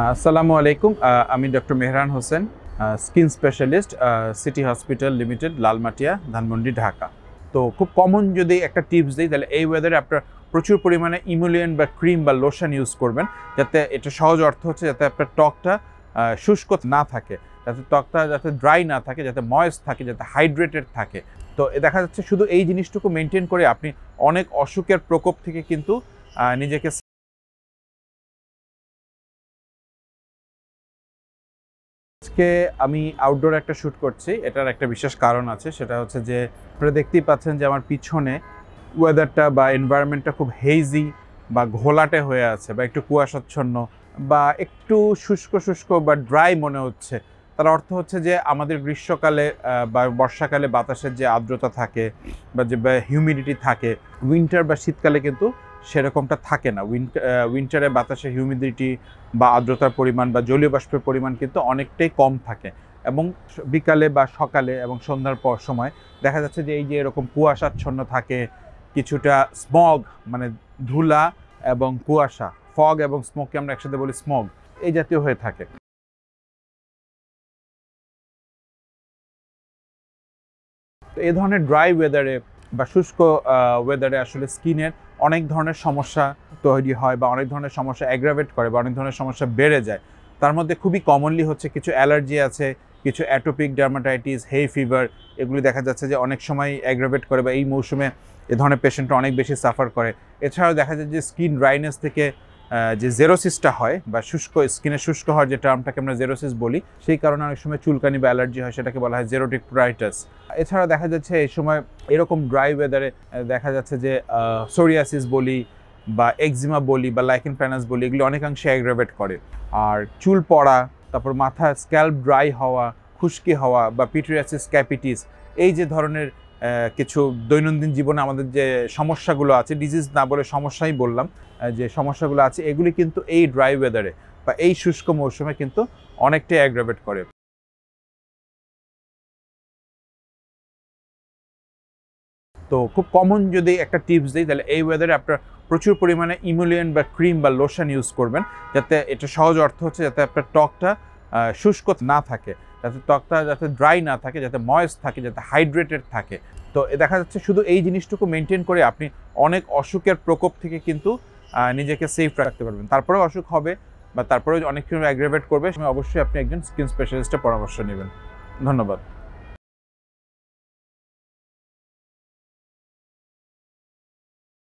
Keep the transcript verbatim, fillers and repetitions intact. আসসালামু আলাইকুম, আমি doctor Mehran Hossain, skin specialist, city hospital limited, Lalmatia, Dhanmondi, Dhaka. তো খুব কমন যদি একটা টিপস দিই, তাহলে এই ওয়েদারে আপনার প্রচুর পরিমাণে ইমোলিয়েন্ট বা ক্রিম বা লোশন ইউজ করবেন, যাতে এটা সহজ অর্থ হচ্ছে যাতে আপনার ত্বকটা শুষ্ক না থাকে, যাতে ত্বকটা যাতে ড্রাই না থাকে, যাতে ময়েস্ট থাকে, যাতে হাইড্রেটেড থাকে। তো দেখা যাচ্ছে শুধু এই জিনিসটুকু মেনটেন করে আপনি অনেক অসুখের প্রকোপ থেকে কিন্তু নিজেকে আজকে আমি আউটডোর একটা শ্যুট করছি, এটার একটা বিশেষ কারণ আছে। সেটা হচ্ছে যে আপনারা দেখতেই পাচ্ছেন যে আমার পিছনে ওয়েদারটা বা এনভায়রনমেন্টটা খুব হেজি বা ঘোলাটে হয়ে আছে, বা একটু কুয়াশাচ্ছন্ন বা একটু শুষ্ক শুষ্ক বা ড্রাই মনে হচ্ছে। তার অর্থ হচ্ছে যে আমাদের গ্রীষ্মকালে বা বর্ষাকালে বাতাসের যে আর্দ্রতা থাকে বা যে হিউমিডিটি থাকে, উইন্টার বা শীতকালে কিন্তু সেরকমটা থাকে না। উইন্টারে বাতাসে হিউমিডিটি বা আর্দ্রতার পরিমাণ বা জলীয় বাষ্পের পরিমাণ কিন্তু অনেকটাই কম থাকে, এবং বিকালে বা সকালে এবং সন্ধ্যার পর সময় দেখা যাচ্ছে যে এই যে এরকম কুয়াশাচ্ছন্ন থাকে, কিছুটা স্মগ মানে ধুলা এবং কুয়াশা, ফগ এবং স্মগকে আমরা একসাথে বলি স্মগ, এই জাতীয় হয়ে থাকে। তো এই ধরনের ড্রাই ওয়েদারে বা শুষ্ক ওয়েদারে আসলে স্কিনের অনেক ধরনের সমস্যা তৈরি হয়, বা অনেক ধরনের সমস্যা অ্যাগ্রাভেট করে, বা অনেক ধরনের সমস্যা বেড়ে যায়। তার মধ্যে খুবই কমনলি হচ্ছে কিছু অ্যালার্জি আছে, কিছু অ্যাটোপিক ডার্মাটাইটিস, হেই ফিভার, এগুলি দেখা যাচ্ছে যে অনেক সময় অ্যাগ্রাভেট করে, বা এই মৌসুমে এ ধরনের পেশেন্টরা অনেক বেশি সাফার করে। এছাড়াও দেখা যায় যে স্কিন ড্রাইনেস থেকে যে জেরোসিসটা হয়, বা শুষ্ক স্কিনের শুষ্ক হওয়ার যে টার্মটাকে আমরা জেরোসিস বলি, সেই কারণে অনেক সময় চুলকানি বা অ্যালার্জি হয়, সেটাকে বলা হয় জেরোটিক প্রুরাইটাস। এছাড়া দেখা যাচ্ছে এই সময় এরকম ড্রাই ওয়েদারে দেখা যাচ্ছে যে সোরিয়াসিস বলি বা এক্সিমা বলি বা লাইকেন প্ল্যানাস বলি, এগুলি অনেকাংশে অ্যাগ্রাভেট করে। আর চুল পড়া, তারপর মাথা স্ক্যাল্প ড্রাই হওয়া, খুশকি হওয়া বা পিটিরিয়াসিস ক্যাপিটিস, এই যে ধরনের কিছু দৈনন্দিন জীবনে আমাদের যে সমস্যাগুলো আছে, ডিজিজ না বলে সমস্যাই বললাম, যে সমস্যাগুলো আছে এগুলি কিন্তু এই ড্রাই ওয়েদারে বা এই শুষ্ক মৌসুমে কিন্তু অনেকটাই অ্যাগ্রাভেট করে। তো খুব কমন যদি একটা টিপস দিই, তাহলে এই ওয়েদারে আপনার প্রচুর পরিমাণে ইমোলিয়েন্ট বা ক্রিম বা লোশন ইউজ করবেন, যাতে এটা সহজ অর্থ হচ্ছে যাতে আপনার ত্বকটা শুষ্ক না থাকে, যাতে ত্বকটা যাতে ড্রাই না থাকে, যাতে ময়েস্ট থাকে, যাতে হাইড্রেটেড থাকে। তো দেখা যাচ্ছে শুধু এই জিনিসটুকু মেনটেন করে আপনি অনেক অসুখের প্রকোপ থেকে কিন্তু নিজেকে সেফ রাখতে পারবেন। তারপরেও অসুখ হবে বা তারপরেও অনেক কিছু অ্যাগ্রাভেট করবে, অবশ্যই আপনি একজন স্কিন স্পেশালিস্টের পরামর্শ নেবেন। ধন্যবাদ।